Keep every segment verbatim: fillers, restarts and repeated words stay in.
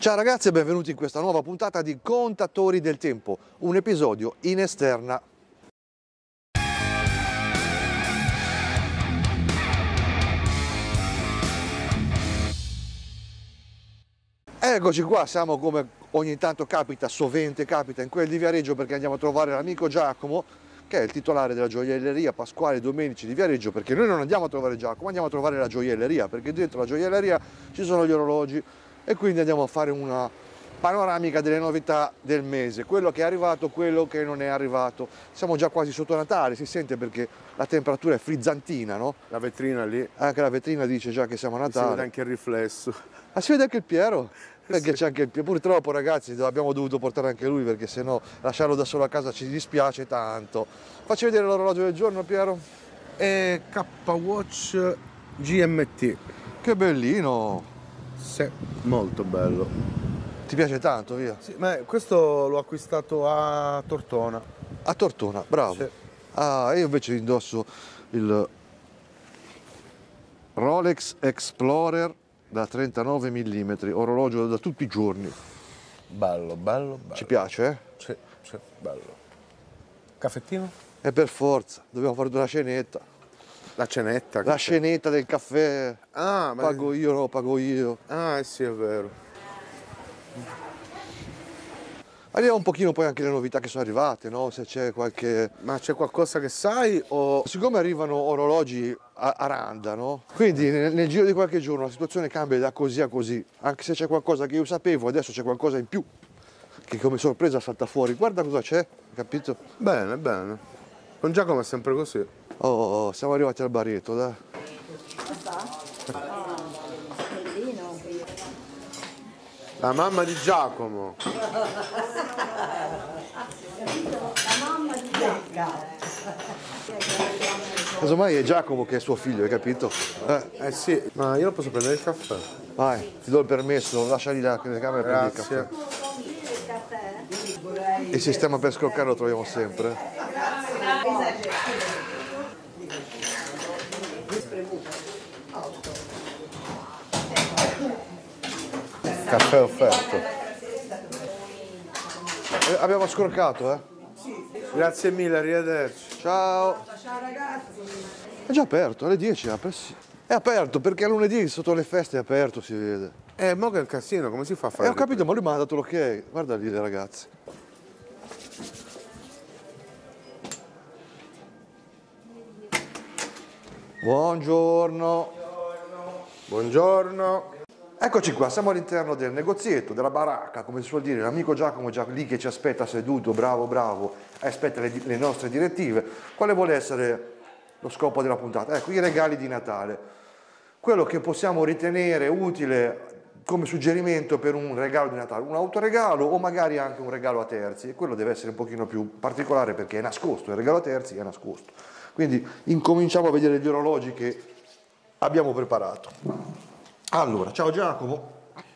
Ciao ragazzi e benvenuti in questa nuova puntata di Contatori del Tempo, un episodio in esterna. Eccoci qua, siamo come ogni tanto capita, sovente capita, in quel di Viareggio, perché andiamo a trovare l'amico Giacomo, che è il titolare della gioielleria Pasquali Domenici di Viareggio, perché noi non andiamo a trovare Giacomo, andiamo a trovare la gioielleria, perché dentro la gioielleria ci sono gli orologi, e quindi andiamo a fare una panoramica delle novità del mese, quello che è arrivato, quello che non è arrivato. Siamo già quasi sotto Natale, si sente perché la temperatura è frizzantina, no? La vetrina lì. Anche la vetrina dice già che siamo a Natale. Si vede anche il riflesso. Ah, si vede anche il Piero? Perché sì. C'è anche il Piero. Purtroppo ragazzi abbiamo dovuto portare anche lui, perché se no lasciarlo da solo a casa ci dispiace tanto. Facci vedere l'orologio del giorno, Piero. È K-Watch G M T. Che bellino! Sì, molto bello. Ti piace tanto, via? Sì, ma questo l'ho acquistato a Tortona. A Tortona, bravo. Sì. Ah, io invece indosso il Rolex Explorer da trentanove millimetri, orologio da tutti i giorni. Bello, bello, bello. Ci piace, eh? Sì, sì, bello. Caffettino? E per forza, dobbiamo fare una cenetta. La cenetta? La scenetta del caffè. Ah, ma... Pago io, no, pago io. Ah, sì, è vero. Arriviamo un pochino poi anche le novità che sono arrivate, no? Se c'è qualche... Ma c'è qualcosa che sai o... Siccome arrivano orologi a, a randa, no? Quindi nel, nel giro di qualche giorno la situazione cambia da così a così. Anche se c'è qualcosa che io sapevo, adesso c'è qualcosa in più che come sorpresa salta fuori. Guarda cosa c'è, capito? Bene, bene. Con Giacomo è sempre così. Oh, siamo arrivati al baretto, dai. La mamma di Giacomo. La mamma di Giacomo. Casomai è Giacomo che è suo figlio, hai capito? Eh, eh sì, ma io lo posso prendere il caffè? Vai, ti do il permesso, lasciali la telecamera e prendi il caffè. Il sistema per scroccare lo troviamo sempre. Grazie. Caffè offerto. Eh, abbiamo scorcato, eh? Grazie mille, arrivederci. Ciao. Ciao ragazzi. È già aperto, alle dieci apre, sì. È aperto perché lunedì sotto le feste è aperto, si vede. Eh, mo che è un casino, come si fa a fare? Eh, ho capito, ma lui mi ha dato l'ok. Guarda lì le ragazze. Buongiorno. Buongiorno. Buongiorno. Eccoci qua, siamo all'interno del negozietto, della baracca, come si suol dire. L'amico Giacomo è già lì che ci aspetta seduto, bravo, bravo, aspetta le, le nostre direttive. Quale vuole essere lo scopo della puntata? Ecco, i regali di Natale. Quello che possiamo ritenere utile come suggerimento per un regalo di Natale, un autoregalo o magari anche un regalo a terzi. E quello deve essere un pochino più particolare perché è nascosto, il regalo a terzi è nascosto. Quindi incominciamo a vedere gli orologi che abbiamo preparato. Allora, ciao Giacomo.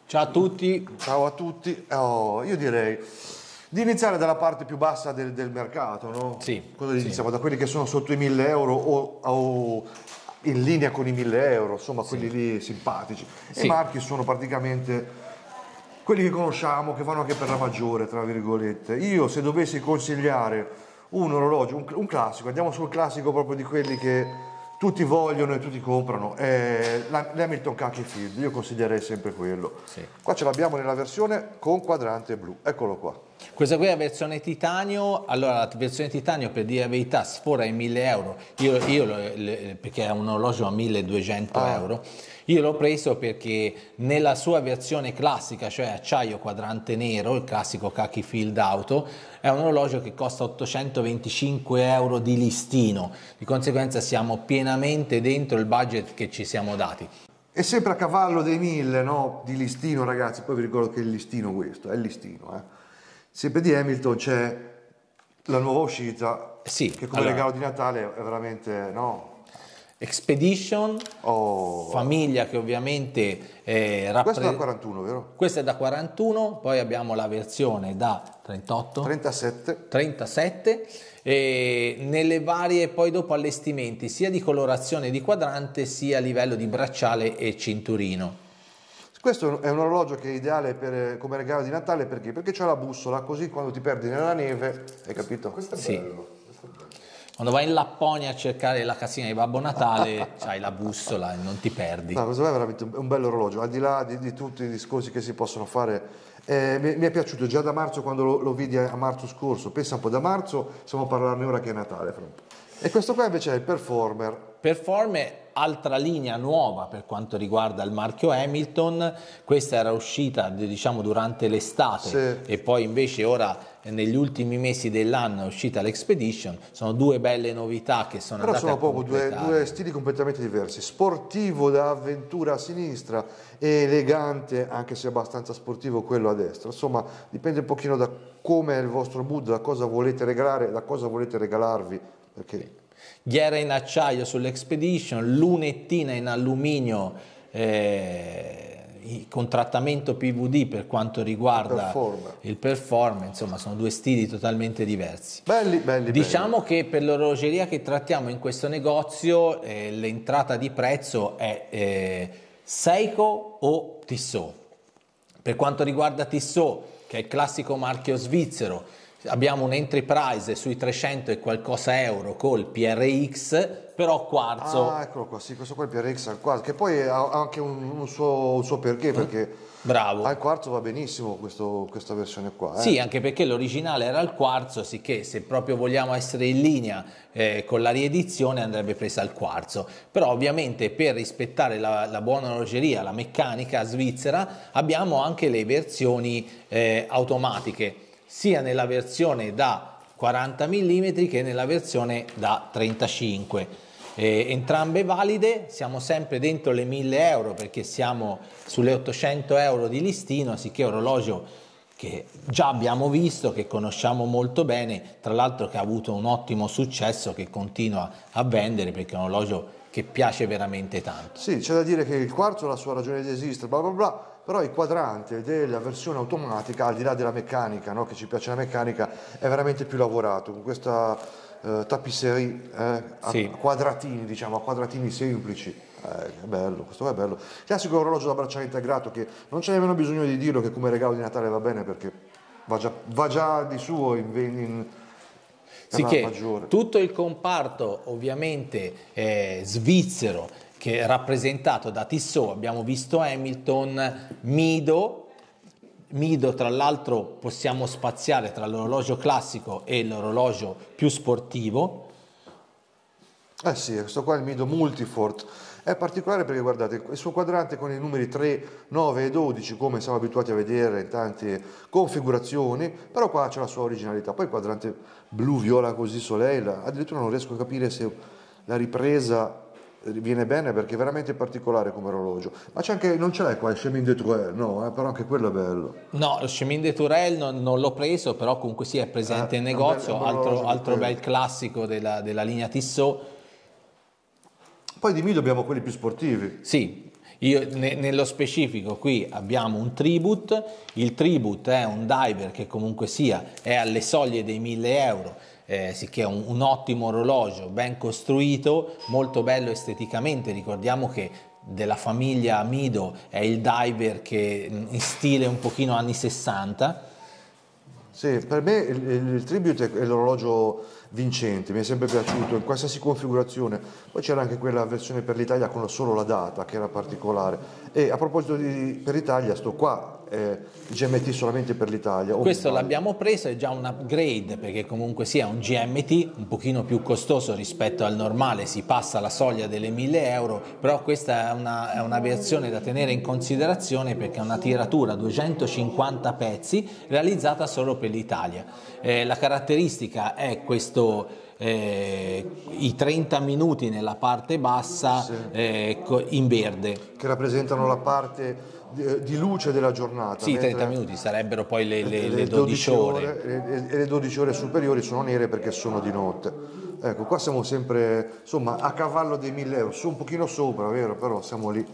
Ciao a tutti. Ciao a tutti. Oh, io direi di iniziare dalla parte più bassa del, del mercato, no? Sì. Cosa iniziamo? Sì. Da quelli che sono sotto i mille euro o, o in linea con i mille euro, insomma, sì. Quelli lì simpatici. Sì. I marchi sono praticamente quelli che conosciamo, che vanno anche per la maggiore, tra virgolette. Io, se dovessi consigliare un orologio, un, un classico, andiamo sul classico proprio di quelli che... tutti vogliono e tutti comprano, eh, l'Hamilton Khaki Field, io consiglierei sempre quello. Sì. Qua ce l'abbiamo nella versione con quadrante blu, eccolo qua. Questa qui è la versione titanio. Allora la versione titanio, per dire la verità, sfora i mille euro, io, io lo, le, perché è un orologio a milleduecento euro. Io l'ho preso perché nella sua versione classica, cioè acciaio quadrante nero, il classico Khaki Field Auto, è un orologio che costa ottocentoventicinque euro di listino, di conseguenza siamo pienamente dentro il budget che ci siamo dati. E sempre a cavallo dei mille, no? Di listino, ragazzi, poi vi ricordo che è il listino questo, è il listino, eh? Sempre di Hamilton c'è la nuova uscita, sì, che come allora, regalo di Natale è veramente, no? Expedition, oh, famiglia che ovviamente eh, rappresenta... Questa è da quarantuno, vero? Questa è da quarantuno, poi abbiamo la versione da trentotto, trentasette, trentasette e nelle varie poi dopo allestimenti sia di colorazione di quadrante sia a livello di bracciale e cinturino. Questo è un orologio che è ideale per, come regalo di Natale, perché? Perché c'è la bussola, così quando ti perdi nella neve, hai capito? Questo è sì. bello. Questo è bello. Quando vai in Lapponia a cercare la casina di Babbo Natale, c'hai la bussola e non ti perdi. No, questo è veramente un bel orologio, al di là di, di tutti i discorsi che si possono fare. Eh, mi, mi è piaciuto già da marzo, quando lo, lo vidi a marzo scorso. Pensa un po', da marzo, stiamo a parlarne ora che è Natale. E questo qua invece è il Performer. Performer, altra linea nuova per quanto riguarda il marchio Hamilton. Questa era uscita, diciamo, durante l'estate, sì. e poi invece ora negli ultimi mesi dell'anno è uscita l'Expedition. Sono due belle novità che sono andate a completare. Però sono proprio due, due stili completamente diversi. Sportivo da avventura a sinistra e elegante, anche se abbastanza sportivo, quello a destra. Insomma, dipende un pochino da come è il vostro mood, da cosa volete regalare, da cosa volete regalarvi, perché... Sì. Ghiera in acciaio sull'Expedition, lunettina in alluminio eh, con trattamento P V D per quanto riguarda il Performer. Insomma, sono due stili totalmente diversi. Belli, belli. Diciamo belli. Che per l'orologeria che trattiamo in questo negozio eh, l'entrata di prezzo è eh, Seiko o Tissot. Per quanto riguarda Tissot, che è il classico marchio svizzero, abbiamo un entry price sui trecento e qualcosa euro col P R X, però quarzo. Ah, eccolo qua, sì, questo qua è il P R X al quarzo, che poi ha anche un, un, suo, un suo perché, perché bravo. Al quarzo va benissimo questo, questa versione qua. Eh. Sì, anche perché l'originale era al quarzo, sicché se proprio vogliamo essere in linea eh, con la riedizione andrebbe presa al quarzo. Però ovviamente per rispettare la, la buona orologeria, la meccanica svizzera, abbiamo anche le versioni eh, automatiche, sia nella versione da quaranta millimetri che nella versione da trentacinque. Eh, entrambe valide, siamo sempre dentro le mille euro perché siamo sulle ottocento euro di listino, sicché orologio che già abbiamo visto, che conosciamo molto bene, tra l'altro che ha avuto un ottimo successo, che continua a vendere perché è un orologio che piace veramente tanto. Sì, c'è da dire che il quarzo ha la sua ragione di esistere, bla bla bla, però il quadrante della versione automatica, al di là della meccanica, no? Che ci piace la meccanica, è veramente più lavorato, con questa eh, tapisserie eh, sì. a quadratini, diciamo, a quadratini semplici. Eh, è bello, questo è bello. Classico orologio da bracciale integrato, che non c'è nemmeno bisogno di dirlo che come regalo di Natale va bene, perché va già, va già di suo in... in sicché tutto il comparto ovviamente eh, svizzero, che è rappresentato da Tissot, abbiamo visto Hamilton, Mido, Mido tra l'altro possiamo spaziare tra l'orologio classico e l'orologio più sportivo. Eh sì, questo qua è il Mido Multifort, è particolare perché guardate, il suo quadrante con i numeri tre, nove e dodici, come siamo abituati a vedere in tante configurazioni, però qua c'è la sua originalità. Poi il quadrante blu-viola così Soleil, addirittura non riesco a capire se la ripresa... viene bene perché è veramente particolare come orologio. Ma c'è anche, non ce l'hai qua il Chemin de Tourelles? No, eh, però anche quello è bello. No, il Chemin de Tourelles non, non l'ho preso, però comunque sì, è presente eh, in negozio, bel, altro, altro bel classico della, della linea Tissot. Poi di Mido abbiamo quelli più sportivi. Sì, io ne, nello specifico qui abbiamo un Tribute. Il Tribute è un diver che comunque sia è alle soglie dei mille euro. Eh, sì, che è un, un ottimo orologio, ben costruito, molto bello esteticamente. Ricordiamo che della famiglia Mido è il diver che in stile un pochino anni sessanta. Sì, per me il, il Tribute è l'orologio vincente, mi è sempre piaciuto in qualsiasi configurazione. Poi c'era anche quella versione per l'Italia con solo la data, che era particolare. E a proposito di per l'Italia, sto qua eh, G M T solamente per l'Italia. Questo l'abbiamo preso, è già un upgrade perché comunque sia un G M T un pochino più costoso rispetto al normale, si passa la soglia delle mille euro, però questa è una, è una versione da tenere in considerazione perché è una tiratura duecentocinquanta pezzi realizzata solo per l'Italia. Eh, la caratteristica è questo Eh, i trenta minuti nella parte bassa, sì. eh, in verde, che rappresentano la parte di, di luce della giornata. Sì, trenta minuti sarebbero poi le, le, le, le dodici ore, ore e le dodici ore superiori sono nere perché sono di notte. Ecco, qua siamo sempre insomma a cavallo dei mille euro, su un pochino sopra, vero, però siamo lì.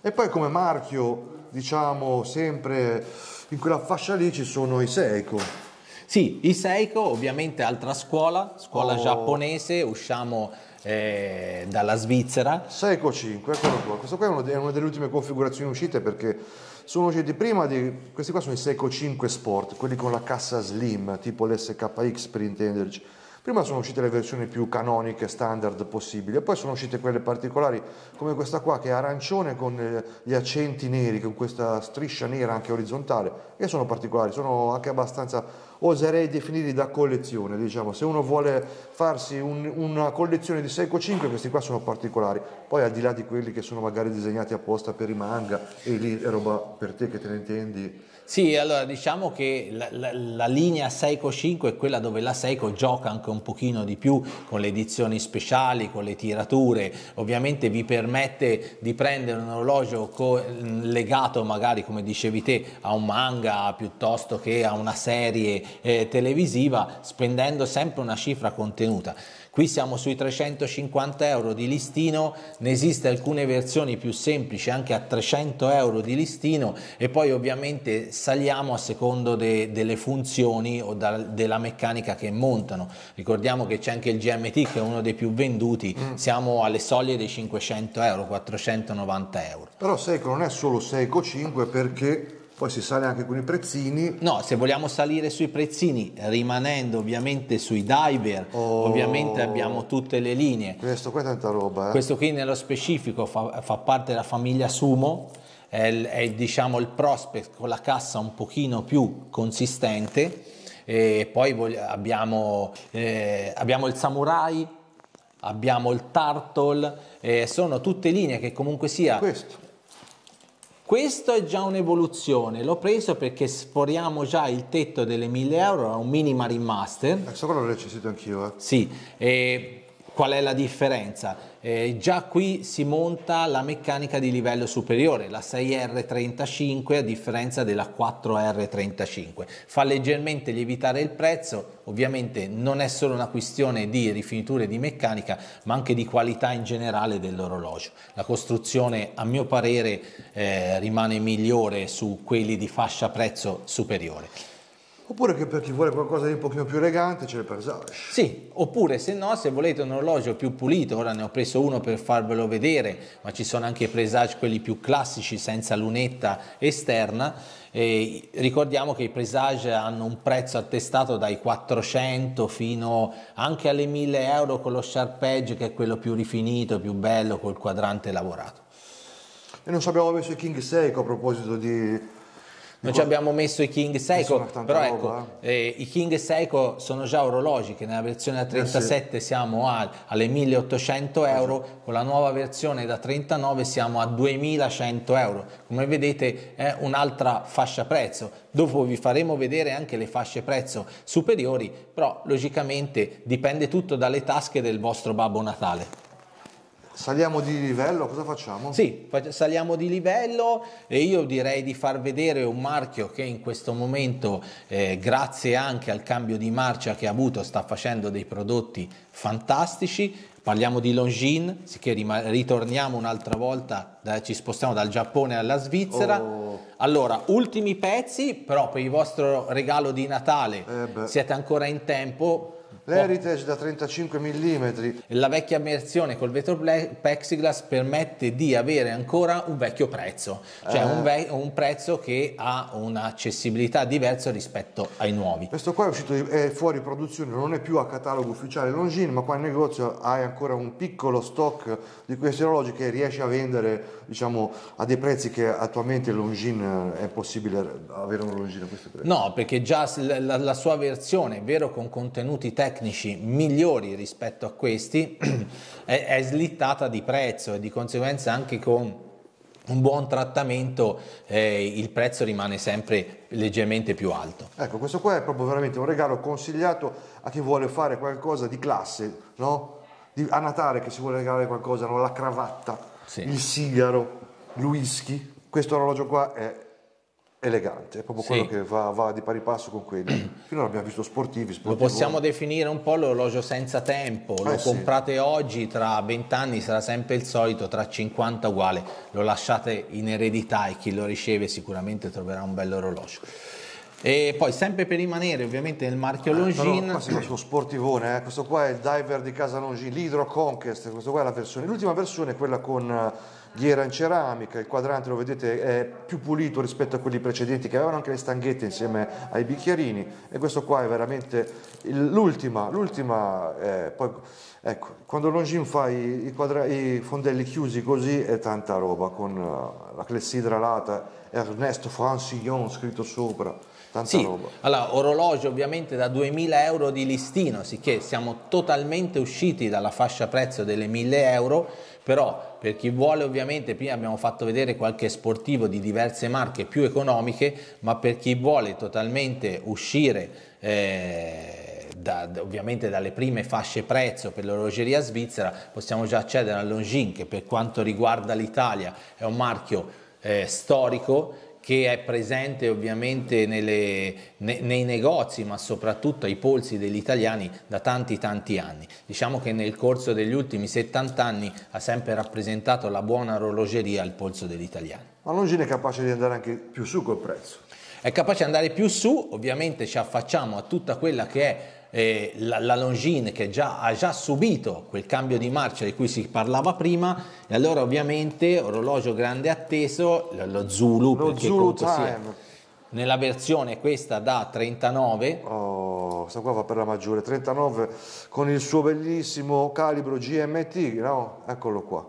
E poi come marchio, diciamo, sempre in quella fascia lì ci sono i Seiko. Sì, i Seiko ovviamente altra scuola, scuola oh. giapponese, usciamo eh, dalla Svizzera. Seiko cinque, eccolo qua. Questo qua è, uno de- è una delle ultime configurazioni uscite, perché sono usciti prima di... Questi qua sono i Seiko cinque Sport, quelli con la cassa slim, tipo l'S K X per intenderci. Prima sono uscite le versioni più canoniche, standard possibili, e poi sono uscite quelle particolari come questa qua che è arancione con gli accenti neri, con questa striscia nera anche orizzontale, che sono particolari, sono anche abbastanza, oserei definirli da collezione, diciamo. Se uno vuole farsi un, una collezione di Seiko cinque, questi qua sono particolari, poi al di là di quelli che sono magari disegnati apposta per i manga, e lì è roba per te che te ne intendi. Sì, allora diciamo che la, la, la linea Seiko cinque è quella dove la Seiko gioca anche un pochino di più con le edizioni speciali, con le tirature, ovviamente vi permette di prendere un orologio legato magari, come dicevi te, a un manga piuttosto che a una serie eh, televisiva, spendendo sempre una cifra contenuta. Qui siamo sui trecentocinquanta euro di listino, ne esiste alcune versioni più semplici anche a trecento euro di listino, e poi ovviamente saliamo a secondo de, delle funzioni o da, della meccanica che montano. Ricordiamo che c'è anche il G M T, che è uno dei più venduti, mm. siamo alle soglie dei cinquecento euro, quattrocentonovanta euro. Però Seiko non è solo Seiko cinque, perché... Poi si sale anche con i prezzini. No, se vogliamo salire sui prezzini, rimanendo ovviamente sui diver, oh, ovviamente abbiamo tutte le linee. Questo qua è tanta roba. Eh? Questo qui nello specifico fa, fa parte della famiglia Sumo, è, è diciamo il prospect con la cassa un pochino più consistente. E poi abbiamo, eh, abbiamo il Samurai, abbiamo il Turtle, eh, sono tutte linee che comunque sia... Questo. Questo è già un'evoluzione, l'ho preso perché sforiamo già il tetto delle mille euro, è un mini Marine Master. Questo quello l'ho recensito anch'io. Eh. Sì, e qual è la differenza? Eh, già qui si monta la meccanica di livello superiore, la sei R trentacinque a differenza della quattro R trentacinque. Fa leggermente lievitare il prezzo, ovviamente non è solo una questione di rifiniture di meccanica, ma anche di qualità in generale dell'orologio. La costruzione, a mio parere, eh, rimane migliore su quelli di fascia prezzo superiore. Oppure che per chi vuole qualcosa di un pochino più elegante c'è il Presage. Sì, oppure se no, se volete un orologio più pulito, ora ne ho preso uno per farvelo vedere, ma ci sono anche i Presage quelli più classici senza lunetta esterna. E ricordiamo che i Presage hanno un prezzo attestato dai quattrocento fino anche alle mille euro con lo sharp edge, che è quello più rifinito, più bello, col quadrante lavorato. E non ci abbiamo messo i King Seiko a proposito di... Non ci abbiamo messo i King Seiko, però ecco, eh, i King Seiko sono già orologi che nella versione da trentasette eh sì. siamo a, alle milleottocento euro, eh sì. con la nuova versione da trentanove siamo a duemilacento euro. Come vedete è un'altra fascia prezzo, dopo vi faremo vedere anche le fasce prezzo superiori, però logicamente dipende tutto dalle tasche del vostro Babbo Natale. Saliamo di livello, cosa facciamo? Sì, saliamo di livello e io direi di far vedere un marchio che in questo momento, eh, grazie anche al cambio di marcia che ha avuto, sta facendo dei prodotti fantastici. Parliamo di Longines, che ritorniamo un'altra volta, da, ci spostiamo dal Giappone alla Svizzera. Oh. Allora, ultimi pezzi, però per il vostro regalo di Natale eh siete ancora in tempo. L'Heritage da trentacinque millimetri. La vecchia versione col vetro plexiglass permette di avere ancora un vecchio prezzo, cioè eh. un, ve un prezzo che ha un'accessibilità diversa rispetto ai nuovi. Questo qua è uscito, è fuori produzione, non è più a catalogo ufficiale Longines, ma qua in negozio hai ancora un piccolo stock di questi orologi che riesci a vendere, diciamo, a dei prezzi che attualmente Longines è possibile avere un Longines a questi prezzi. No, perché già la, la sua versione, è vero, con contenuti tecnici migliori rispetto a questi, è, è slittata di prezzo, e di conseguenza anche con un buon trattamento eh, il prezzo rimane sempre leggermente più alto. Ecco, questo qua è proprio veramente un regalo consigliato a chi vuole fare qualcosa di classe, no? Di, a Natale, che si vuole regalare qualcosa, no? La cravatta, sì. il sigaro, il whisky. Questo orologio qua è elegante, è proprio sì. quello che va, va di pari passo con quelli. Finora abbiamo visto sportivi, sportivi. Lo possiamo definire un po' l'orologio senza tempo, lo eh comprate sì. oggi, tra vent'anni sarà sempre il solito, tra cinquanta uguale, lo lasciate in eredità e chi lo riceve sicuramente troverà un bello orologio. E poi sempre per rimanere ovviamente nel marchio Longines, questo è uno sportivone, eh? Questo qua è il diver di casa Longines, l'Hydro Conquest, questo qua è la versione, l'ultima versione è quella con ghiera in ceramica, il quadrante lo vedete è più pulito rispetto a quelli precedenti che avevano anche le stanghette insieme ai bicchierini, e questo qua è veramente l'ultima, l'ultima eh, poi ecco, quando Longines fa i, i, quadra, i fondelli chiusi così è tanta roba, con uh, la clessidra Ernesto Francillon scritto sopra. Tanta sì, roba. Allora, orologio ovviamente da duemila euro di listino, sicché siamo totalmente usciti dalla fascia prezzo delle mille euro, però per chi vuole ovviamente, prima abbiamo fatto vedere qualche sportivo di diverse marche più economiche, ma per chi vuole totalmente uscire eh, da, ovviamente dalle prime fasce prezzo per l'orologeria svizzera, possiamo già accedere a Longines, che per quanto riguarda l'Italia è un marchio eh, storico, che è presente ovviamente nelle, ne, nei negozi, ma soprattutto ai polsi degli italiani da tanti tanti anni. Diciamo che nel corso degli ultimi settanta anni ha sempre rappresentato la buona orologeria al polso degli italiani. Ma Longines è capace di andare anche più su col prezzo? È capace di andare più su, ovviamente ci affacciamo a tutta quella che è eh, la, la Longines, che già, ha già subito quel cambio di marcia di cui si parlava prima, e allora ovviamente orologio grande atteso, lo Zulu, lo perché Zulu sia, nella versione questa da trentanove. Oh, questa qua va per la maggiore, trentanove con il suo bellissimo calibro G M T, no? Eccolo qua,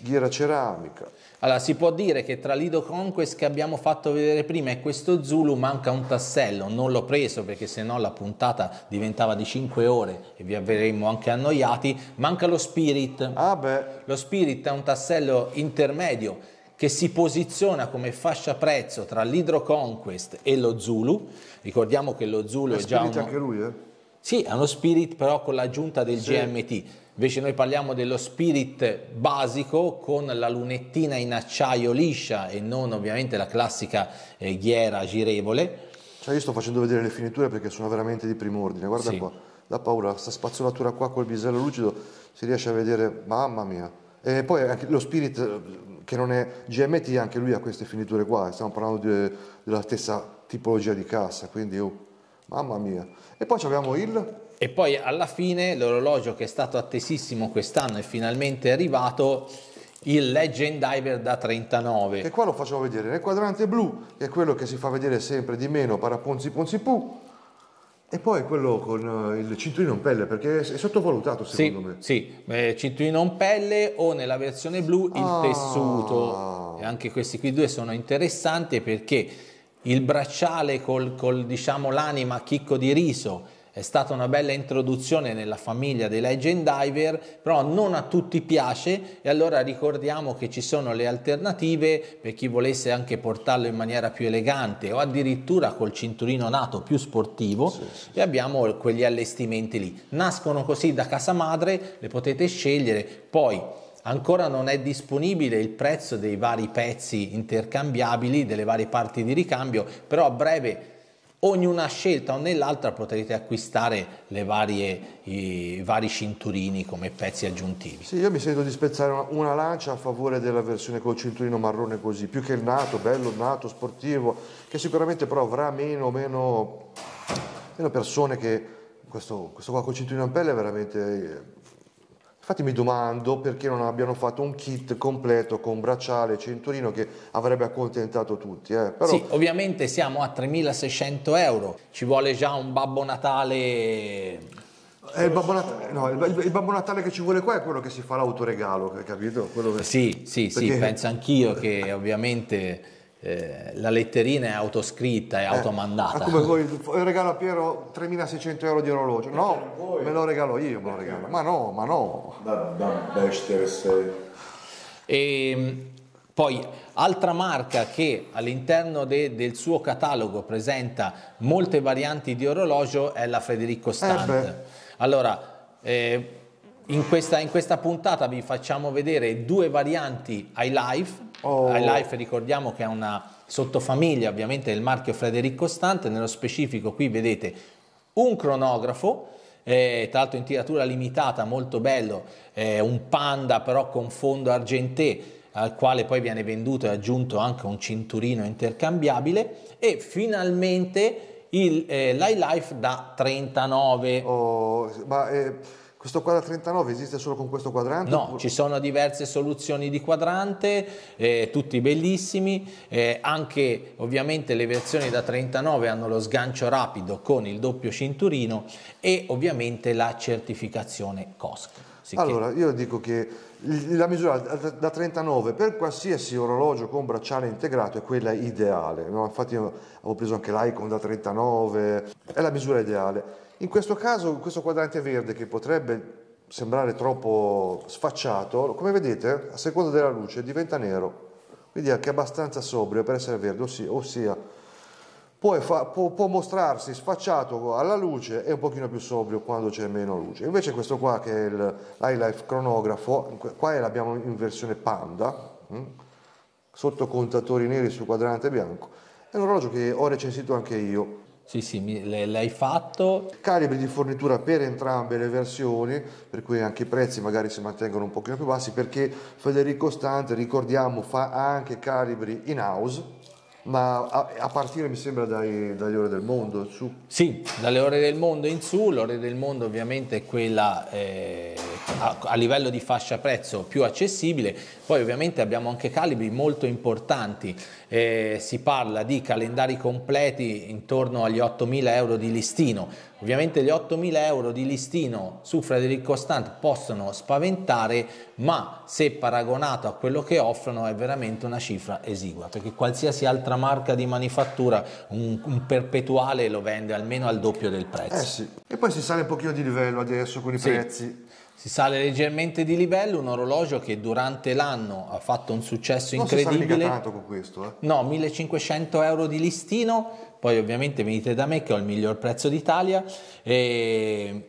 ghiera ceramica. Allora si può dire che tra l'Ido Conquest che abbiamo fatto vedere prima e questo Zulu manca un tassello, non l'ho preso perché sennò la puntata diventava di cinque ore e vi avremmo anche annoiati, manca lo Spirit. Ah beh. Lo Spirit è un tassello intermedio che si posiziona come fascia prezzo tra l'Hydro Conquest e lo Zulu, ricordiamo che lo Zulu è, è già un... anche lui, eh? Sì, è uno Spirit però con l'aggiunta del sì. G M T. Invece noi parliamo dello Spirit basico con la lunettina in acciaio liscia e non ovviamente la classica eh, ghiera girevole. Cioè io sto facendo vedere le finiture perché sono veramente di primo ordine, guarda sì. Qua, da paura, questa spazzolatura qua col bisello lucido si riesce a vedere, mamma mia. E poi anche lo Spirit che non è G M T, anche lui ha queste finiture qua, stiamo parlando di, della stessa tipologia di cassa, quindi oh, mamma mia. E poi abbiamo il... E poi alla fine l'orologio che è stato attesissimo quest'anno è finalmente arrivato, il Legend Diver da trentanove. E qua lo facciamo vedere nel quadrante blu, che è quello che si fa vedere sempre di meno, paraponzi ponzi pu. E poi quello con il cinturino in pelle, perché è sottovalutato secondo sì, me. Sì, eh, cinturino in pelle o nella versione blu il ah. tessuto. E anche questi qui due sono interessanti perché il bracciale col, col diciamo l'anima a chicco di riso è stata una bella introduzione nella famiglia dei Legend Diver, però non a tutti piace, e allora ricordiamo che ci sono le alternative per chi volesse anche portarlo in maniera più elegante o addirittura col cinturino nato più sportivo, sì, sì. E abbiamo quegli allestimenti lì. Nascono così da casa madre, le potete scegliere, poi ancora non è disponibile il prezzo dei vari pezzi intercambiabili, delle varie parti di ricambio, però a breve... Ognuna scelta o nell'altra potrete acquistare le varie, i vari cinturini come pezzi aggiuntivi. Sì, io mi sento di spezzare una, una lancia a favore della versione col cinturino marrone così, più che il nato, bello, nato, sportivo, che sicuramente però avrà meno, meno, meno persone che... Questo, questo qua col cinturino in pelle è veramente... Infatti mi domando perché non abbiano fatto un kit completo con bracciale e cinturino che avrebbe accontentato tutti. Eh. Però... Sì, ovviamente siamo a tremilaseicento euro, ci vuole già un Babbo Natale... È il Babbo Natale, no, il Babbo Natale che ci vuole qua è quello che si fa l'autoregalo, capito? Quello che... Sì, sì, perché... sì, penso anch'io che ovviamente... Eh, la letterina è autoscritta, è eh, automandata. Come voi, io regalo a Piero tremilaseicento euro di orologio. No, voi, me lo regalo io, me lo regalo. Ma no, ma no. Da, da e poi altra marca che all'interno de, del suo catalogo presenta molte varianti di orologio è la Frederique Constant. Eh allora, eh, in, questa, in questa puntata vi facciamo vedere due varianti iLife. Oh. iLife ricordiamo che è una sottofamiglia ovviamente del marchio Frederique Constant, nello specifico qui vedete un cronografo, eh, tra l'altro in tiratura limitata molto bello, eh, un panda però con fondo argentè, al quale poi viene venduto e aggiunto anche un cinturino intercambiabile, e finalmente il eh, l'iLife da trentanove. Oh, ma eh, questo qua da trentanove esiste solo con questo quadrante? No, ci sono diverse soluzioni di quadrante, eh, tutti bellissimi, eh, anche ovviamente le versioni da trentanove hanno lo sgancio rapido con il doppio cinturino e ovviamente la certificazione C O S C. Sicché... Allora, io dico che la misura da trentanove per qualsiasi orologio con bracciale integrato è quella ideale, no? Infatti io avevo preso anche l'Icon da trentanove, è la misura ideale. In questo caso, questo quadrante verde che potrebbe sembrare troppo sfacciato, come vedete, a seconda della luce diventa nero, quindi è anche abbastanza sobrio per essere verde, ossia, ossia può, fa, può, può mostrarsi sfacciato alla luce e un pochino più sobrio quando c'è meno luce. Invece questo qua, che è l'iLife cronografo, qua l'abbiamo in versione panda, mh? sotto contatori neri sul quadrante bianco, è un orologio che ho recensito anche io. Sì, sì, l'hai fatto. Calibri di fornitura per entrambe le versioni, per cui anche i prezzi magari si mantengono un pochino più bassi, perché Frederique Constant, ricordiamo, fa anche calibri in house, ma a, a partire mi sembra dai, dalle ore del mondo in su. Sì, dalle ore del mondo in su. L'ore del mondo ovviamente è quella eh, a, a livello di fascia prezzo più accessibile. Poi ovviamente abbiamo anche calibri molto importanti. Eh, si parla di calendari completi intorno agli ottomila euro di listino. Ovviamente gli ottomila euro di listino su Frederique Constant possono spaventare, ma se paragonato a quello che offrono è veramente una cifra esigua, perché qualsiasi altra marca di manifattura un, un perpetuale lo vende almeno al doppio del prezzo. Eh sì. E poi si sale un pochino di livello adesso con i sì. prezzi. Si sale leggermente di livello, un orologio che durante l'anno ha fatto un successo non incredibile. Non si sale tanto con questo, eh? No, millecinquecento euro di listino, poi ovviamente venite da me che ho il miglior prezzo d'Italia, e...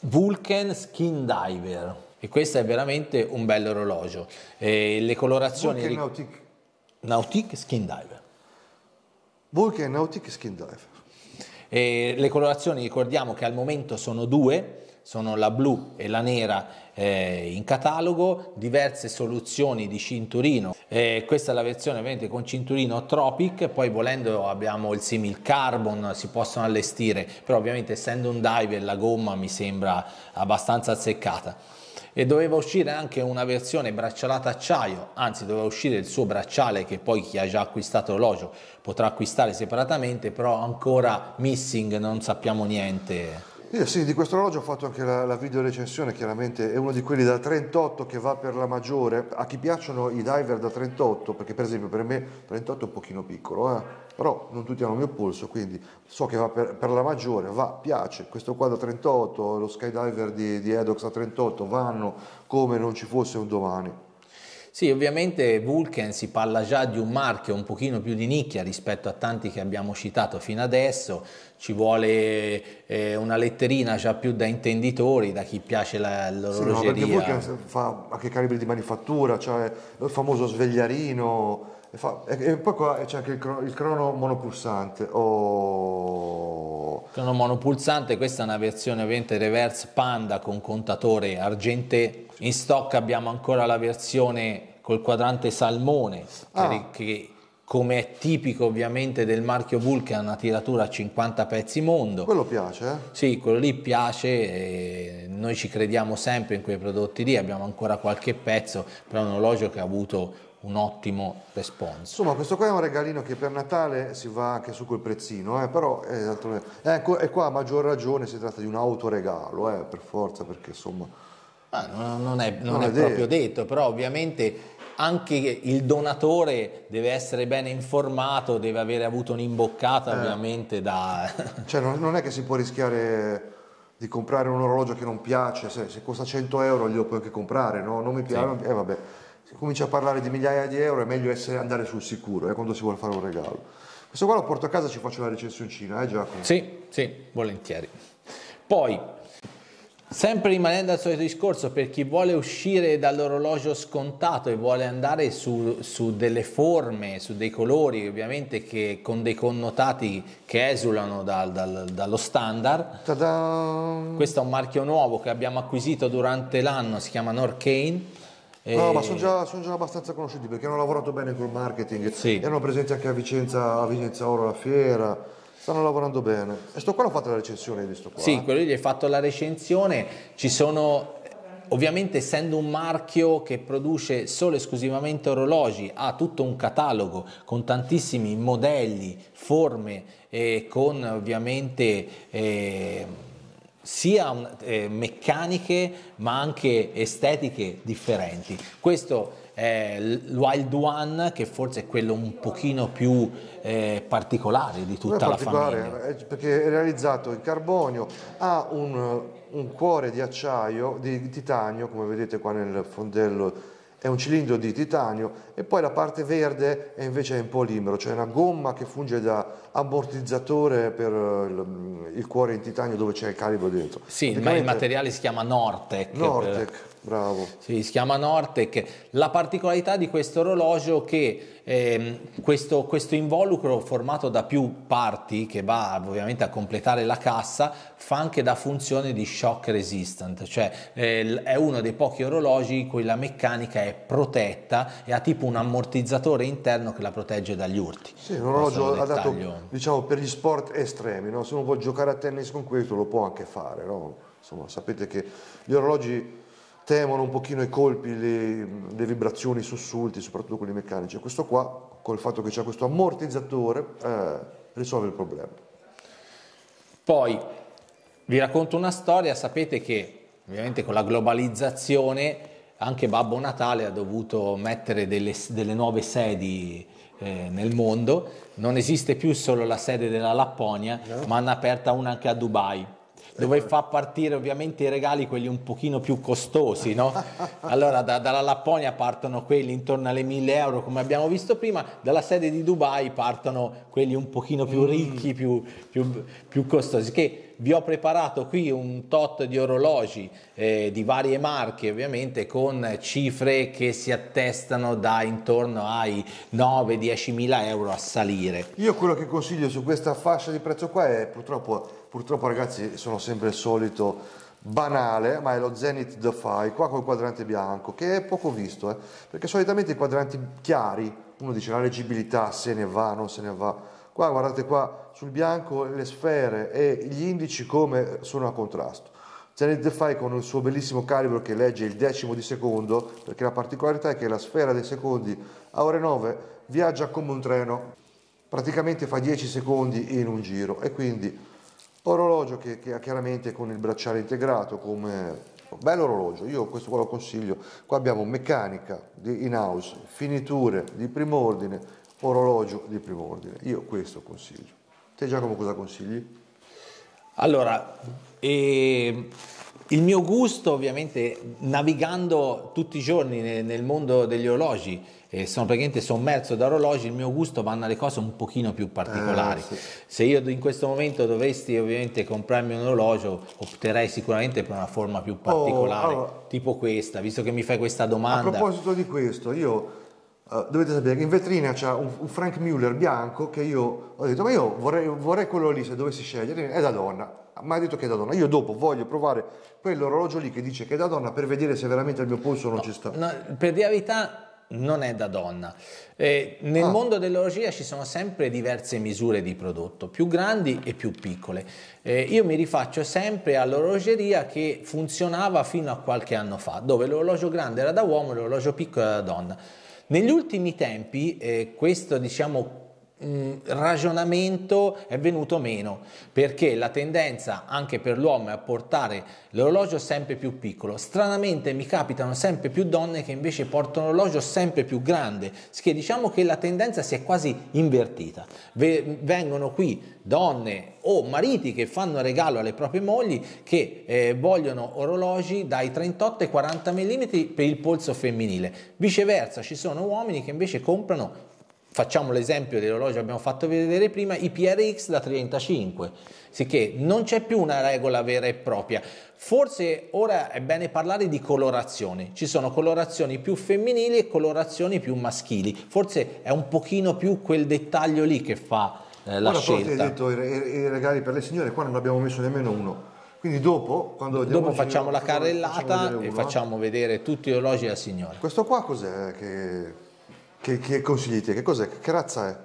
Vulcain Skin Diver, e questo è veramente un bello orologio. E le colorazioni... Vulcain Nautique. Nautique Skin Diver. Vulcain Nautique Skin Diver. E le colorazioni, ricordiamo che al momento sono due, sono la blu e la nera eh, in catalogo, diverse soluzioni di cinturino, eh, questa è la versione ovviamente con cinturino Tropic, poi volendo abbiamo il simil carbon, si possono allestire, però ovviamente essendo un diver la gomma mi sembra abbastanza azzeccata. E doveva uscire anche una versione braccialata acciaio, anzi doveva uscire il suo bracciale che poi chi ha già acquistato l'orologio potrà acquistare separatamente, però ancora missing, non sappiamo niente. Io sì, di questo orologio ho fatto anche la, la video recensione, chiaramente è uno di quelli da trentotto che va per la maggiore, a chi piacciono i diver da trentotto, perché per esempio per me trentotto è un pochino piccolo, eh? Però non tutti hanno il mio polso, quindi so che va per, per la maggiore, va, piace, questo qua da trentotto, lo Skydiver di, di Edox a trentotto vanno come non ci fosse un domani. Sì, ovviamente Vulcain si parla già di un marchio un pochino più di nicchia rispetto a tanti che abbiamo citato fino adesso, ci vuole eh, una letterina già più da intenditori, da chi piace l'orologeria. Sì, no, perché Vulcain fa anche calibri di manifattura, cioè il famoso svegliarino, e, fa, e, e poi qua c'è anche il crono, il crono monopulsante. Oh. Crono monopulsante, questa è una versione ovviamente reverse panda con contatore argenteo. In stock abbiamo ancora la versione col quadrante salmone, ah. che come è tipico ovviamente del marchio Vulcain ha una tiratura a cinquanta pezzi mondo. Quello piace, eh? Sì, quello lì piace, e noi ci crediamo sempre in quei prodotti lì, abbiamo ancora qualche pezzo, però è un orologio che ha avuto un ottimo responso. Insomma, questo qua è un regalino che per Natale si va anche su quel prezzino, eh? Però è, è qua a maggior ragione si tratta di un autoregalo, eh? Per forza, perché insomma... Ah, non, non è, non non è proprio detto, però ovviamente anche il donatore deve essere ben informato, deve avere avuto un'imboccata eh. ovviamente da... Cioè non, non è che si può rischiare di comprare un orologio che non piace, se, se costa cento euro glielo puoi anche comprare, no? Non mi piace, sì. eh, vabbè. Se comincia a parlare di migliaia di euro è meglio essere, andare sul sicuro, eh, quando si vuole fare un regalo. Questo qua lo porto a casa e ci faccio la recensioncina, eh Giacomo? Sì, sì, volentieri. Poi... Sempre rimanendo al solito discorso, per chi vuole uscire dall'orologio scontato e vuole andare su, su delle forme, su dei colori ovviamente che, con dei connotati che esulano dal, dal, dallo standard. Ta-da! Questo è un marchio nuovo che abbiamo acquisito durante l'anno, si chiama Norqain E... No, ma sono già, son già abbastanza conosciuti perché hanno lavorato bene col marketing, sì. Erano presenti anche a Vicenza, a Vicenza Oro, alla fiera. Stanno lavorando bene. E sto qua l'ho fatto la recensione di sto qua. Sì, eh? Quello lì gli hai fatto la recensione. Ci sono, ovviamente essendo un marchio che produce solo esclusivamente orologi, ha tutto un catalogo con tantissimi modelli, forme e con ovviamente eh, sia un, eh, meccaniche ma anche estetiche differenti. Questo è il Wild One, che forse è quello un pochino più eh, particolare di tutta la famiglia, perché è realizzato in carbonio, ha un, un cuore di acciaio, di titanio, come vedete qua nel fondello è un cilindro di titanio, e poi la parte verde è invece in polimero, cioè una gomma che funge da ammortizzatore per il, il cuore in titanio dove c'è il calibro dentro. Sì, ma il materiale si chiama Norteq. Norteq. Per... Bravo. Sì, si chiama Norteq. La particolarità di questo orologio è che eh, questo, questo involucro formato da più parti, che va ovviamente a completare la cassa, fa anche da funzione di shock resistant, cioè eh, è uno dei pochi orologi in cui la meccanica è protetta e ha tipo un ammortizzatore interno che la protegge dagli urti. Sì, un orologio adatto, diciamo, per gli sport estremi, no? Se uno vuole giocare a tennis con questo lo può anche fare, no? Insomma, sapete che gli orologi temono un pochino i colpi, le, le vibrazioni, i sussulti, soprattutto quelli meccanici. Questo qua, col fatto che c'è questo ammortizzatore, eh, risolve il problema. Poi vi racconto una storia. Sapete che ovviamente con la globalizzazione anche Babbo Natale ha dovuto mettere delle, delle nuove sedi eh, nel mondo. Non esiste più solo la sede della Lapponia, no, ma hanno aperta una anche a Dubai, dove fa partire ovviamente i regali, quelli un pochino più costosi, no? Allora da, dalla Lapponia partono quelli intorno alle mille euro, come abbiamo visto prima, dalla sede di Dubai partono quelli un pochino più ricchi, più, più, più costosi, che vi ho preparato qui un tot di orologi eh, di varie marche, ovviamente con cifre che si attestano da intorno ai nove dieci mila euro a salire. Io quello che consiglio su questa fascia di prezzo qua è, purtroppo Purtroppo ragazzi, sono sempre il solito banale, ma è lo Zenith Defy, qua col quadrante bianco, che è poco visto, eh? Perché solitamente i quadranti chiari, uno dice la leggibilità, se ne va, non se ne va. Qua guardate qua, sul bianco le sfere e gli indici come sono a contrasto. Zenith Defy con il suo bellissimo calibro che legge il decimo di secondo, perché la particolarità è che la sfera dei secondi a ore nove viaggia come un treno, praticamente fa dieci secondi in un giro, e quindi... Orologio che, che chiaramente con il bracciale integrato, come bello orologio, io questo qua lo consiglio. Qua abbiamo meccanica di in house, finiture di primo ordine, orologio di primo ordine, io questo consiglio. Te Giacomo cosa consigli? Allora, eh, il mio gusto ovviamente, navigando tutti i giorni nel, nel mondo degli orologi, Eh, sono praticamente sommerso da orologi, il mio gusto vanno alle cose un pochino più particolari. Eh, sì. Se io in questo momento dovessi ovviamente comprarmi un orologio, opterei sicuramente per una forma più particolare, oh, allora, tipo questa, visto che mi fai questa domanda. A proposito di questo, io uh, dovete sapere che in vetrina c'è un, un Frank Müller bianco che io ho detto, ma io vorrei, vorrei quello lì, se dovessi scegliere, è da donna. Ma ha detto che è da donna, io dopo voglio provare quell'orologio lì che dice che è da donna per vedere se veramente il mio polso non no, ci sta. No, per dire la verità, non è da donna. Eh, nel ah. mondo dell'orologia ci sono sempre diverse misure di prodotto, più grandi e più piccole. Eh, io mi rifaccio sempre all'orologeria che funzionava fino a qualche anno fa, dove l'orologio grande era da uomo e l'orologio piccolo era da donna. Negli ultimi tempi eh, questo, diciamo, mh, ragionamento è venuto meno, perché la tendenza anche per l'uomo è a portare l'orologio sempre più piccolo. Stranamente mi capitano sempre più donne che invece portano l'orologio sempre più grande, che diciamo che la tendenza si è quasi invertita. Ve- vengono qui donne o mariti che fanno regalo alle proprie mogli che eh, vogliono orologi dai trentotto ai quaranta millimetri per il polso femminile. Viceversa ci sono uomini che invece comprano, facciamo l'esempio dell'orologio che abbiamo fatto vedere prima, i P R X da trentacinque, sicché non c'è più una regola vera e propria. Forse ora è bene parlare di colorazione, ci sono colorazioni più femminili e colorazioni più maschili, forse è un pochino più quel dettaglio lì che fa eh, la ora, scelta. Ora poi ti hai detto i, i, i regali per le signore, qua non ne abbiamo messo nemmeno uno. Quindi dopo, quando dopo facciamo la carrellata, facciamo e facciamo vedere tutti gli orologi al signore. Questo qua cos'è che, che, che consigliate? Che cos'è? Che razza è?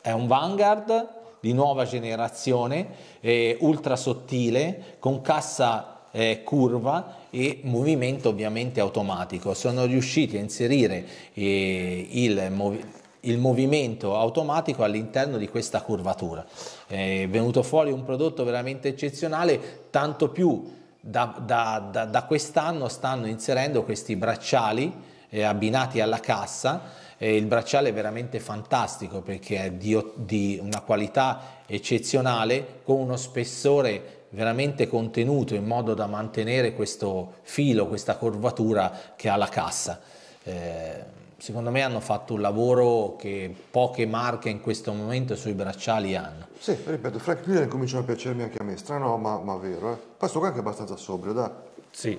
È un Vanguard di nuova generazione, eh, ultra sottile, con cassa eh, curva e movimento ovviamente automatico. Sono riusciti a inserire eh, il movimento. il movimento automatico all'interno di questa curvatura. È venuto fuori un prodotto veramente eccezionale, tanto più da, da, da, da quest'anno stanno inserendo questi bracciali eh, abbinati alla cassa. Eh, il bracciale è veramente fantastico perché è di, di una qualità eccezionale, con uno spessore veramente contenuto in modo da mantenere questo filo, questa curvatura che ha la cassa. Eh, Secondo me hanno fatto un lavoro che poche marche in questo momento sui bracciali hanno. Sì, ripeto, Frank Müller cominciano a piacermi anche a me, strano ma, ma vero. Eh. Questo qua è anche abbastanza sobrio, dai. Sì.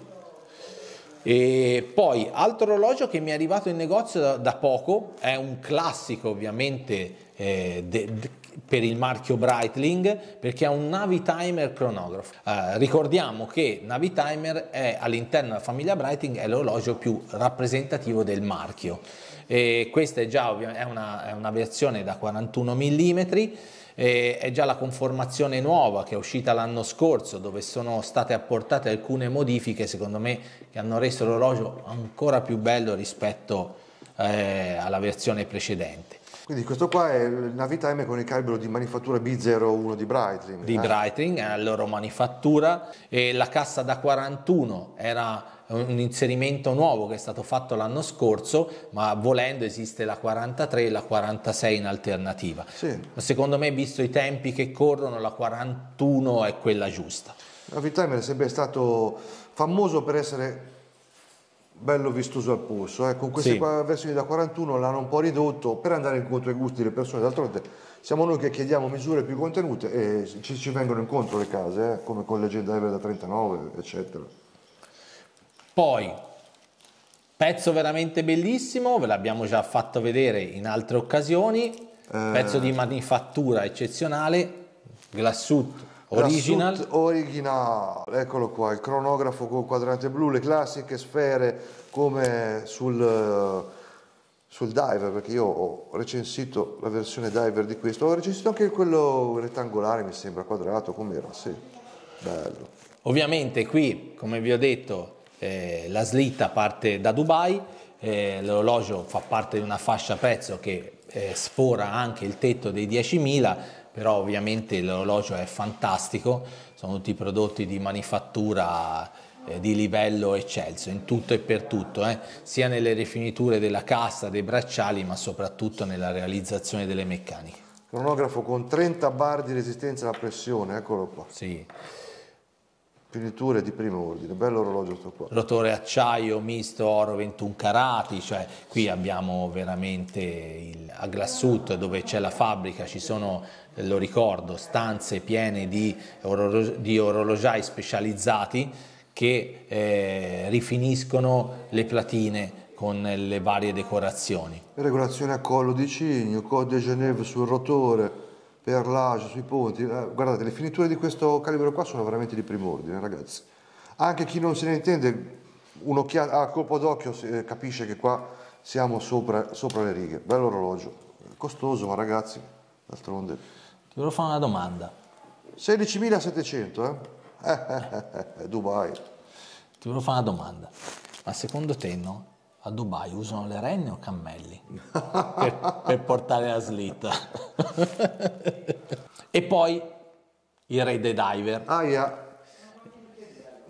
E poi, altro orologio che mi è arrivato in negozio da, da poco, è un classico ovviamente eh, de, de, per il marchio Breitling, perché è un Navitimer cronograph. Eh, ricordiamo che Navitimer è, all'interno della famiglia Breitling, è l'orologio più rappresentativo del marchio. E questa è già è una, è una versione da quarantuno millimetri, eh, è già la conformazione nuova che è uscita l'anno scorso, dove sono state apportate alcune modifiche secondo me che hanno reso l'orologio ancora più bello rispetto eh, alla versione precedente. Quindi questo qua è il Navitimer con il calibro di manifattura B zero uno di Breitling. Di eh? Breitling, è la loro manifattura. E la cassa da quarantuno era un inserimento nuovo che è stato fatto l'anno scorso, ma volendo esiste la quarantatré e la quarantasei in alternativa. Sì. Secondo me, visto i tempi che corrono, la quarantuno è quella giusta. Il Navitimer è sempre stato famoso per essere bello vistoso al polso, eh. Con queste sì. versioni da quarantuno l'hanno un po' ridotto per andare incontro ai gusti delle persone. D'altronde siamo noi che chiediamo misure più contenute e ci, ci vengono incontro le case, eh, come con le Legend Diver da trentanove, eccetera. Poi, pezzo veramente bellissimo, ve l'abbiamo già fatto vedere in altre occasioni, eh... pezzo di manifattura eccezionale, Glashütte Original. Glashütte Original, eccolo qua, il cronografo con quadrante blu, le classiche sfere come sul, sul diver, perché io ho recensito la versione diver di questo, ho recensito anche quello rettangolare, mi sembra, quadrato, com'era, sì, bello. Ovviamente qui, come vi ho detto, eh, la slitta parte da Dubai, eh, l'orologio fa parte di una fascia prezzo che eh, sfora anche il tetto dei diecimila, però ovviamente l'orologio è fantastico, sono tutti prodotti di manifattura eh, di livello eccelso, in tutto e per tutto, eh, sia nelle rifiniture della cassa, dei bracciali, ma soprattutto nella realizzazione delle meccaniche. Cronografo con trenta bar di resistenza alla pressione, eccolo qua. Sì. Finiture di primo ordine, bello orologio questo qua. Rotore acciaio misto oro ventuno carati, cioè qui abbiamo veramente il, a Glashütte, dove c'è la fabbrica, ci sono, lo ricordo, stanze piene di, oro, di orologiai specializzati che eh, rifiniscono le platine con le varie decorazioni. Regolazione a collo di cigno, code Genève sul rotore, per l'age sui ponti. Guardate, le finiture di questo calibro qua sono veramente di primo ordine, ragazzi. Anche chi non se ne intende, un'occhiata a colpo d'occhio eh, capisce che qua siamo sopra, sopra le righe. Bello orologio, costoso, ma ragazzi, d'altronde. Ti volevo fare una domanda. sedicimilasettecento, eh? Eh, eh, eh, eh? Dubai. Ti volevo fare una domanda. Ma secondo te, no? A Dubai usano le renne o cammelli per, per portare la slitta? E poi il re dei diver. Ah, yeah.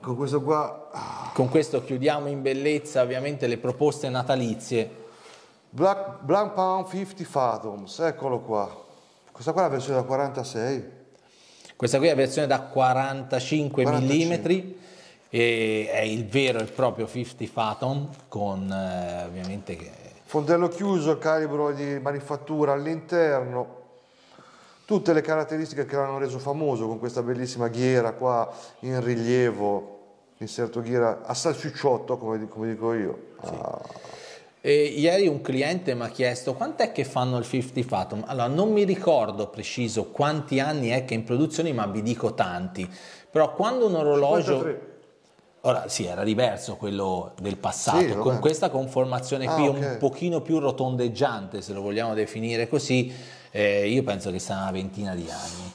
Con questo qua. Con questo chiudiamo in bellezza ovviamente le proposte natalizie. Blancpain cinquanta Fathoms, eccolo qua. Questa qua è la versione da quarantasei. Questa qui è la versione da quarantacinque millimetri. E è il vero e proprio cinquanta Fathom con eh, ovviamente che... fondello chiuso, calibro di manifattura all'interno, tutte le caratteristiche che l'hanno reso famoso, con questa bellissima ghiera qua in rilievo, inserto ghiera a salsicciotto, come, come dico io. Sì. Ah. E ieri un cliente mi ha chiesto quant'è che fanno il cinquanta Fathom. Allora, non mi ricordo preciso quanti anni è che è in produzione, ma vi dico tanti. Però quando un orologio... cinquantatré. Ora sì, era diverso quello del passato, sì, con questa conformazione ah, qui okay. un pochino più rotondeggiante, se lo vogliamo definire così, eh, io penso che sia una ventina di anni.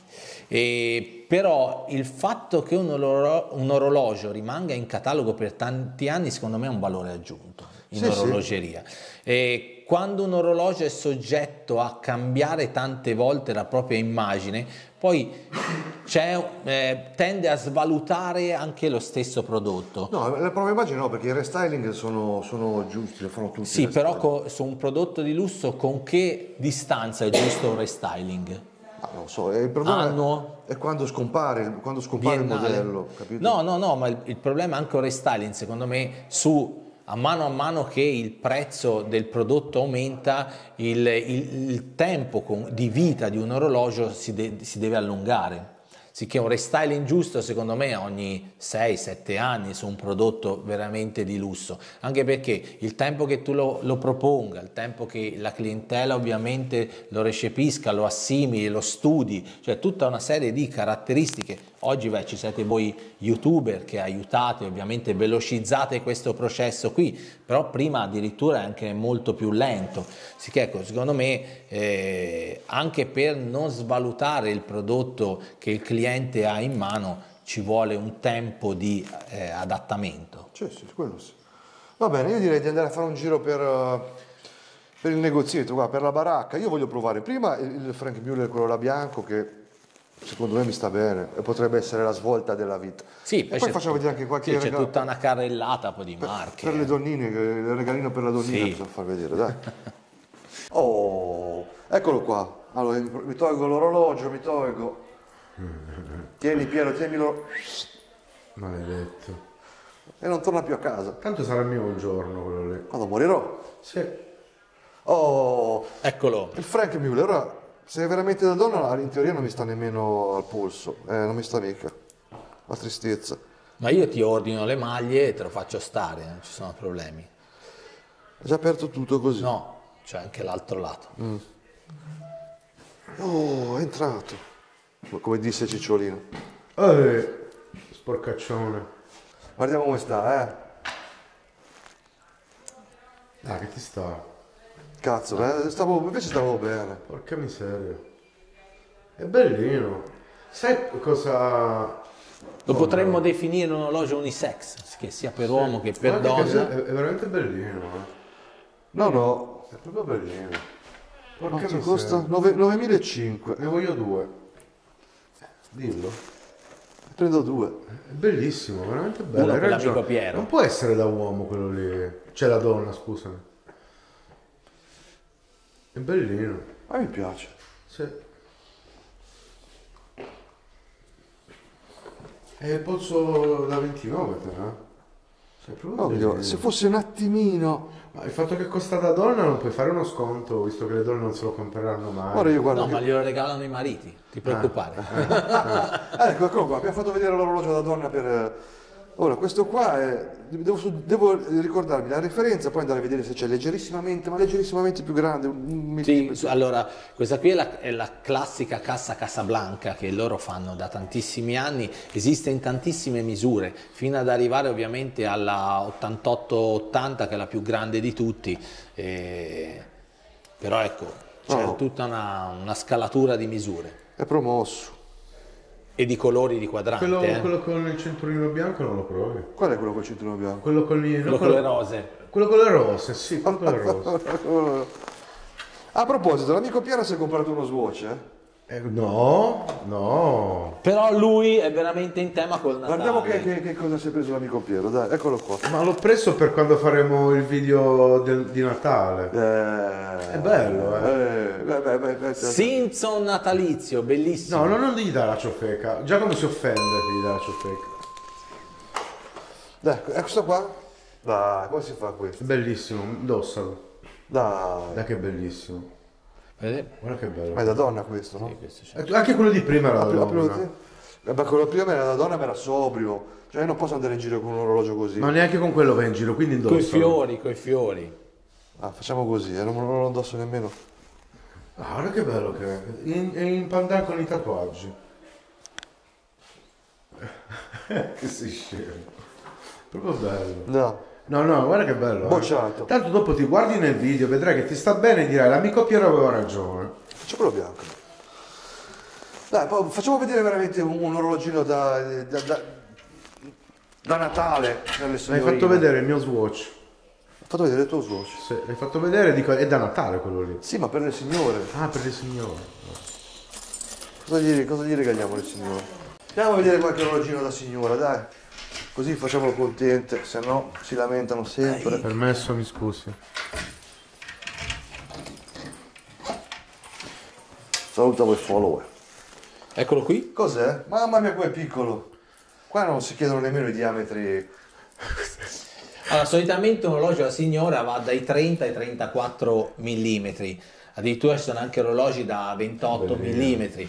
E però il fatto che un, oro un orologio rimanga in catalogo per tanti anni, secondo me è un valore aggiunto in sì, orologeria. Sì. E quando un orologio è soggetto a cambiare tante volte la propria immagine, poi eh, tende a svalutare anche lo stesso prodotto. No, le proprie immagini no, perché i restyling sono, sono giusti, lo fanno tutti. Sì, però con, su un prodotto di lusso con che distanza è giusto un restyling? Ah, non so, il problema Anno, è quando scompare, quando scompare il modello, capito? No, no, no, ma il, il problema è anche un restyling, secondo me, su... A mano a mano che il prezzo del prodotto aumenta, il, il, il tempo con, di vita di un orologio si, de, si deve allungare. Sicché un restyling giusto, secondo me, ogni sei sette anni su un prodotto veramente di lusso. Anche perché il tempo che tu lo, lo proponga, il tempo che la clientela ovviamente lo recepisca, lo assimili, lo studi, cioè tutta una serie di caratteristiche. Oggi beh, ci siete voi youtuber che aiutate, ovviamente velocizzate questo processo qui, però prima addirittura è anche molto più lento. Sicché ecco, secondo me, eh, anche per non svalutare il prodotto che il cliente ha in mano, ci vuole un tempo di eh, adattamento. Cioè, sì, quello sì. Va bene, io direi di andare a fare un giro per... Uh... per il negozietto, qua, per la baracca. Io voglio provare prima il Frank Müller, quello là bianco, che secondo me mi sta bene e potrebbe essere la svolta della vita. Sì, poi, poi facciamo vedere anche qualche... Sì, c'è tutta una carrellata poi di per, marche. Per le donnine, il regalino per la donnina, sì, bisogna far vedere, dai. Oh, eccolo qua. Allora, mi tolgo l'orologio, mi tolgo... Tieni Piero, tienilo. Maledetto. E non torna più a casa. Tanto sarà mio un giorno quello lì. Quando morirò? Sì. Oh, eccolo. Il Frank Müller, se è veramente da donna, in teoria non mi sta nemmeno al polso, eh, non mi sta mica, la tristezza. Ma io ti ordino le maglie e te lo faccio stare, non ci sono problemi. È già aperto tutto così? No, c'è anche l'altro lato. Mm. Oh, è entrato, come disse Cicciolino. Ehi, sporcaccione. Guardiamo come sta, eh. Dai, che ti sta? Cazzo, eh? stavo, invece stavo bene. Porca miseria. È bellino. Sai cosa... Lo oh, potremmo no. definire un orologio unisex, che sia per sì. uomo che per donna. È, è veramente bellino. Eh. No, no. È proprio bellino. Porca miseria. Costa novemilacinquecento. Ne voglio due. Dillo. Ne prendo due. È bellissimo, veramente bello. Uno per l'amico Piero. Non può essere da uomo quello lì. Cioè la donna, scusami. È bellino. A me piace. Sì. È il polso da ventinove, te, eh? Ovvio, se fosse un attimino... Ma il fatto che costa da donna non puoi fare uno sconto, visto che le donne non se lo compreranno mai. Guarda, io guardo no, che... ma glielo regalano i mariti, ti preoccupare. Ah, ah, ah. Ecco, ecco qua, abbiamo fatto vedere l'orologio da donna per... Ora, questo qua è... Devo, devo ricordarmi la referenza, poi andare a vedere se c'è leggerissimamente, ma leggerissimamente più grande. Sì, allora, questa qui è la, è la classica cassa Casablanca che loro fanno da tantissimi anni, esiste in tantissime misure, fino ad arrivare ovviamente alla ottantotto ottanta, che è la più grande di tutti, e... però ecco, c'è oh. tutta una, una scalatura di misure. È promosso. E di colori, di quadranti. Quello, eh. quello con il cinturino bianco non lo provi. Qual è quello con il cinturino bianco? Quello con, il, quello quello con le rose. Quello con le rose, sì, quello con le rose. A proposito, l'amico Piero si è comprato uno Swatch, eh? Eh, no, no. Però lui è veramente in tema col Natale. Guardiamo che, che, che cosa si è preso l'amico Piero, dai, eccolo qua. Ma l'ho preso per quando faremo il video de, di Natale. Eh, è bello, eh. eh, eh Simpson natalizio, bellissimo. No, no, non gli dà la ciofeca. Già quando si offende che gli dà la ciofeca. Dai, è questo qua? Dai, come si fa questo? Bellissimo, indossalo. Dai. Dai che bellissimo. Guarda che bello. Ma è da donna questo, no? Sì, questo anche quello di prima era da donna. Ma quello prima era da donna, ma era sobrio. Cioè io non posso andare in giro con un orologio così. Ma neanche con quello vai in giro, quindi indossa. Coi fiori, coi fiori. Ah, facciamo così, eh, non me lo indosso nemmeno. Ah, guarda che bello che è. In, in pandà con i tatuaggi. Che si scemo. Proprio bello. No. No, no, guarda che bello. Bocciato. Eh. Tanto dopo ti guardi nel video, vedrai che ti sta bene e dirai l'amico Piero aveva ragione. Faccio quello bianco. Dai, poi facciamo vedere veramente un, un orologino da, da, da, da Natale. Hai fatto vedere il mio Swatch. Hai fatto vedere il tuo Swatch? Sì, l'hai fatto vedere, dico, è da Natale quello lì. Sì, ma per le signore. Ah, per le signore. Cosa gli, cosa gli regaliamo le signore? Andiamo a vedere qualche orologino da signora, dai. Così facciamolo contente, se no si lamentano sempre. Permesso, mi scusi. Saluta voi follower. Eccolo qui. Cos'è? Mamma mia, qua è piccolo. Qua non si chiedono nemmeno i diametri. Allora, solitamente un orologio da signora va dai trenta ai trentaquattro millimetri. Addirittura ci sono anche orologi da ventotto millimetri.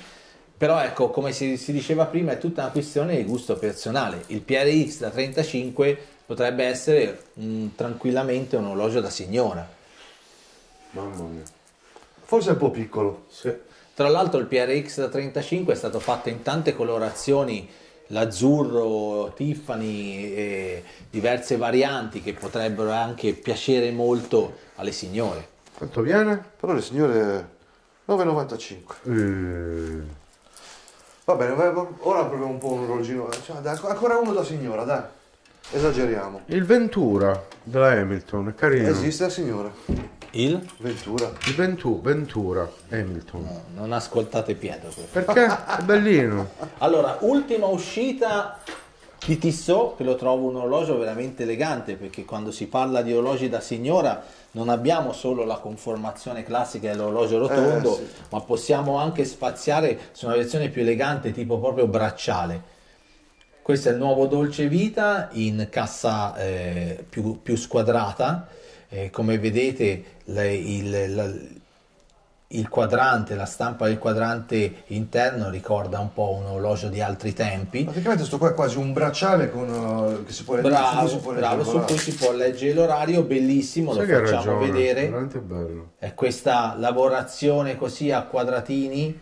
Però ecco, come si, si diceva prima, è tutta una questione di gusto personale. Il P R X da trentacinque potrebbe essere mh, tranquillamente un orologio da signora. Mamma mia. Forse è un po' piccolo. Sì. Tra l'altro il P R X da trentacinque è stato fatto in tante colorazioni, l'azzurro, Tiffany, e diverse varianti che potrebbero anche piacere molto alle signore. Quanto viene? Però le signore nove e novantacinque. E... Va bene, ora proviamo un po' un orologino, cioè, ancora uno da signora, dai, esageriamo. Il Ventura della Hamilton, è carino. Esiste la signora? Il? Ventura. Il Ventu Ventura Hamilton. No, non ascoltate Pietro. Perché? È bellino. Allora, ultima uscita di Tissot, che lo trovo un orologio veramente elegante, perché quando si parla di orologi da signora non abbiamo solo la conformazione classica dell'orologio rotondo, eh, sì, ma possiamo anche spaziare su una versione più elegante, tipo proprio bracciale. Questo è il nuovo Dolce Vita in cassa eh, più, più squadrata, eh, come vedete le, il, la, il quadrante, la stampa del quadrante interno ricorda un po' un orologio di altri tempi. Praticamente questo qua è quasi un bracciale con, uh, che si può leggere, bravo, si può leggere, bravo, su cui si può leggere l'orario, bellissimo, lo facciamo ragione, vedere. È veramente bello. È questa lavorazione così a quadratini,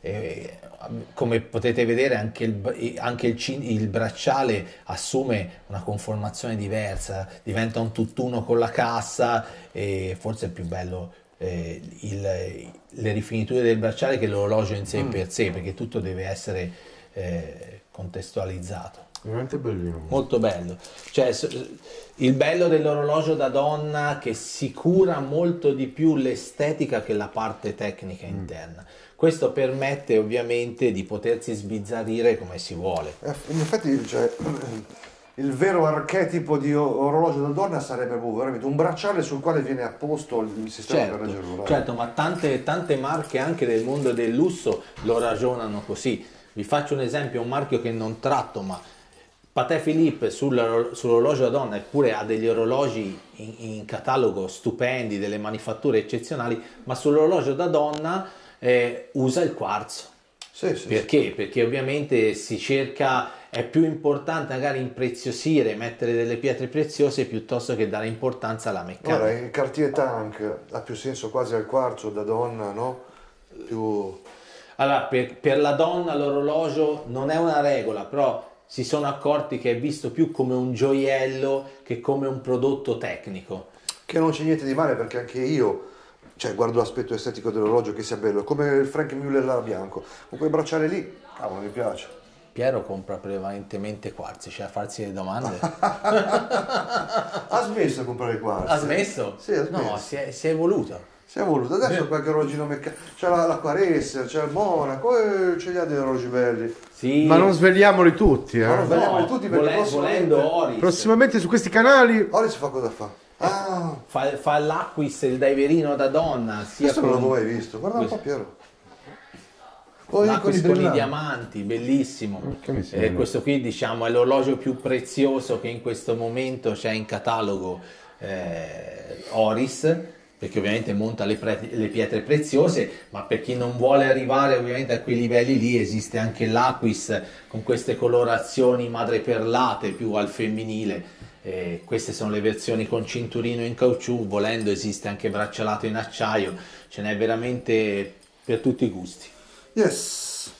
e, come potete vedere anche, il, anche il, il bracciale assume una conformazione diversa, diventa un tutt'uno con la cassa e forse è più bello. Eh, il, le rifiniture del bracciale che l'orologio in sé mm. per sé, perché tutto deve essere eh, contestualizzato. Veramente bellino. Molto bello. Cioè, il bello dell'orologio da donna che si cura molto di più l'estetica che la parte tecnica mm. interna. Questo permette ovviamente di potersi sbizzarrire come si vuole. Eh, in effetti, cioè, il vero archetipo di orologio da donna sarebbe veramente un bracciale sul quale viene apposto il sistema, certo, per leggere l'orario. Certo, ma tante, tante marche anche del mondo del lusso lo ragionano così. Vi faccio un esempio, un marchio che non tratto, ma Patek Philippe sull'orologio da donna, eppure ha degli orologi in, in catalogo stupendi, delle manifatture eccezionali, ma sull'orologio da donna eh, usa il quarzo. Sì, sì, perché? Sì. Perché ovviamente si cerca... È più importante magari impreziosire, mettere delle pietre preziose piuttosto che dare importanza alla meccanica. Allora, il Cartier Tank ha più senso quasi al quarzo da donna, no? Più... Allora, per, per la donna l'orologio non è una regola, però si sono accorti che è visto più come un gioiello che come un prodotto tecnico. Che non c'è niente di male, perché anche io... Cioè, guardo l'aspetto estetico dell'orologio che sia bello, come il Frank Müller là bianco. Con quel bracciale lì, cavolo, mi piace. Piero compra prevalentemente quarzi, cioè a farsi le domande. Ha smesso di comprare quarzi. Ha smesso? Sì, ha smesso. No, si è, si è evoluto. Si è evoluto. Adesso qualche orologino meccanico. C'è la, la Quaressa, c'è il Monaco, eh, c'è gli altri orologi belli. Sì. Ma non svegliamoli tutti, eh. Ma non svegliamoli no, tutti perché volen prossimamente... volendo Oris. Prossimamente su questi canali. Oris fa cosa fa? Ah. Fa, fa l'Aquis, il Diverino da donna. Sia questo con... non l'avevo mai visto. Guarda questo... un po' Piero. Con i diamanti, bellissimo. Eh, questo qui diciamo è l'orologio più prezioso che in questo momento c'è in catalogo eh, Oris, perché ovviamente monta le, pre le pietre preziose, ma per chi non vuole arrivare ovviamente a quei livelli lì esiste anche l'Aquis con queste colorazioni madreperlate più al femminile. Eh, queste sono le versioni con cinturino in caucciù, volendo esiste anche braccialato in acciaio, ce n'è veramente per tutti i gusti. Yes!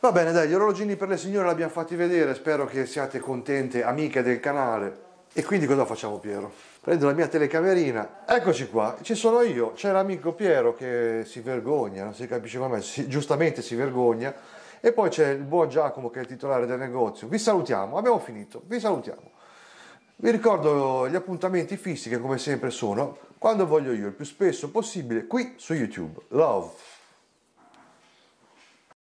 Va bene, dai, gli orologini per le signore li abbiamo fatti vedere, spero che siate contente, amiche del canale. E quindi cosa facciamo, Piero? Prendo la mia telecamerina, eccoci qua, ci sono io, c'è l'amico Piero che si vergogna, non si capisce come, si, giustamente si vergogna, e poi c'è il buon Giacomo che è il titolare del negozio. Vi salutiamo, abbiamo finito, vi salutiamo. Vi ricordo gli appuntamenti fissi che come sempre sono quando voglio io, il più spesso possibile, qui su YouTube. Love!